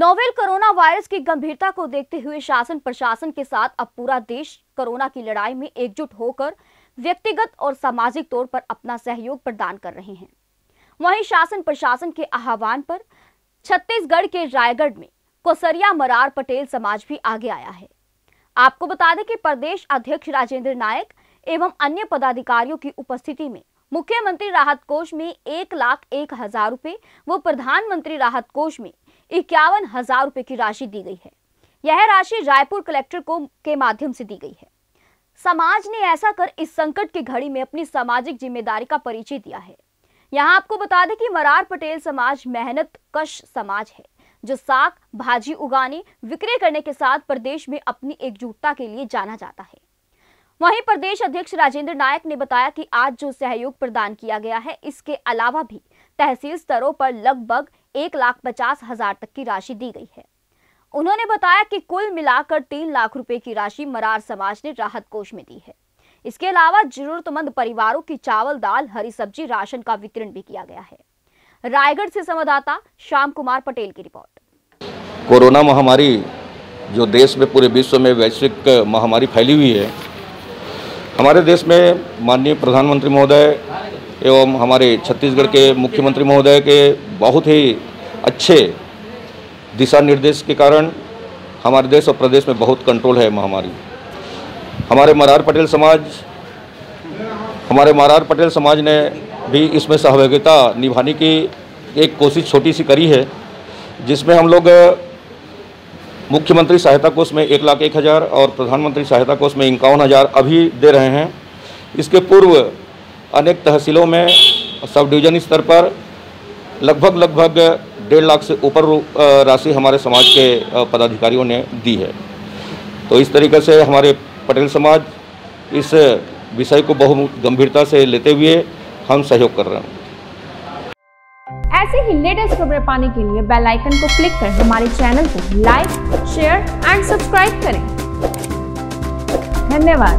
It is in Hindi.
नोवेल कोरोना वायरस की गंभीरता को देखते हुए शासन प्रशासन के साथ अब पूरा देश कोरोना की लड़ाई में एकजुट होकर व्यक्तिगत और सामाजिक तौर पर अपना सहयोग प्रदान कर रहे हैं। वहीं शासन प्रशासन के आह्वान पर छत्तीसगढ़ के रायगढ़ में कोसरिया मरार पटेल समाज भी आगे आया है। आपको बता दें कि प्रदेश अध्यक्ष राजेंद्र नायक एवं अन्य पदाधिकारियों की उपस्थिति में मुख्यमंत्री राहत कोष में 1,01,000 रुपए व प्रधानमंत्री राहत कोष में 51,000 रुपए की राशि दी गई है। यह राशि रायपुर कलेक्टर के माध्यम से दी गई है। समाज ने ऐसा कर इस संकट की घड़ी में अपनी सामाजिक जिम्मेदारी का परिचय दिया है। यहाँ आपको बता दें कि मरार पटेल समाज मेहनत कश समाज है, जो साग भाजी उगाने विक्रय करने के साथ प्रदेश में अपनी एकजुटता के लिए जाना जाता है। वहीं प्रदेश अध्यक्ष राजेंद्र नायक ने बताया कि आज जो सहयोग प्रदान किया गया है, इसके अलावा भी तहसील स्तरों पर लगभग 1,50,000 तक की राशि दी गई है। उन्होंने बताया कि कुल मिलाकर 3 लाख रुपए की राशि मरार समाज ने राहत कोष में दी है। इसके अलावा जरूरतमंद परिवारों की चावल, दाल, हरी सब्जी, राशन का वितरण भी किया गया है। रायगढ़ से संवाददाता श्याम कुमार पटेल की रिपोर्ट। कोरोना महामारी जो देश में पूरे विश्व में वैश्विक महामारी फैली हुई है, हमारे देश में माननीय प्रधानमंत्री महोदय एवं हमारे छत्तीसगढ़ के मुख्यमंत्री महोदय के बहुत ही अच्छे दिशा निर्देश के कारण हमारे देश और प्रदेश में बहुत कंट्रोल है महामारी। हमारे मरार पटेल समाज ने भी इसमें सहभागिता निभाने की एक कोशिश छोटी सी करी है, जिसमें हम लोग मुख्यमंत्री सहायता कोष में 1,01,000 और प्रधानमंत्री सहायता कोष में 51,000 अभी दे रहे हैं। इसके पूर्व अनेक तहसीलों में सब डिवीजन स्तर पर लगभग 1.5 लाख से ऊपर राशि हमारे समाज के पदाधिकारियों ने दी है। तो इस तरीके से हमारे पटेल समाज इस विषय को बहुत गंभीरता से लेते हुए हम सहयोग कर रहे हैं। ऐसे ही लेटेस्ट खबरें पाने के लिए बेल आइकन को क्लिक कर हमारे चैनल को लाइक, शेयर एंड सब्सक्राइब करें। धन्यवाद।